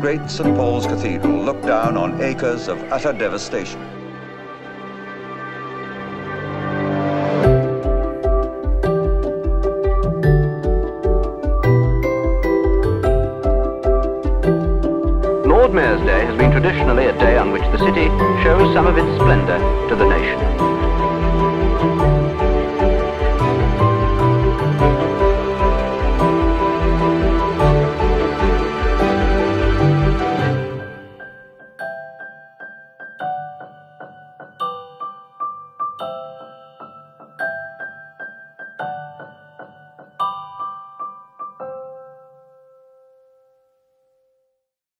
great St. Paul's Cathedral looked down on acres of utter devastation. Lord Mayor's Day has been traditionally a day on which the city shows some of its splendour to the nation.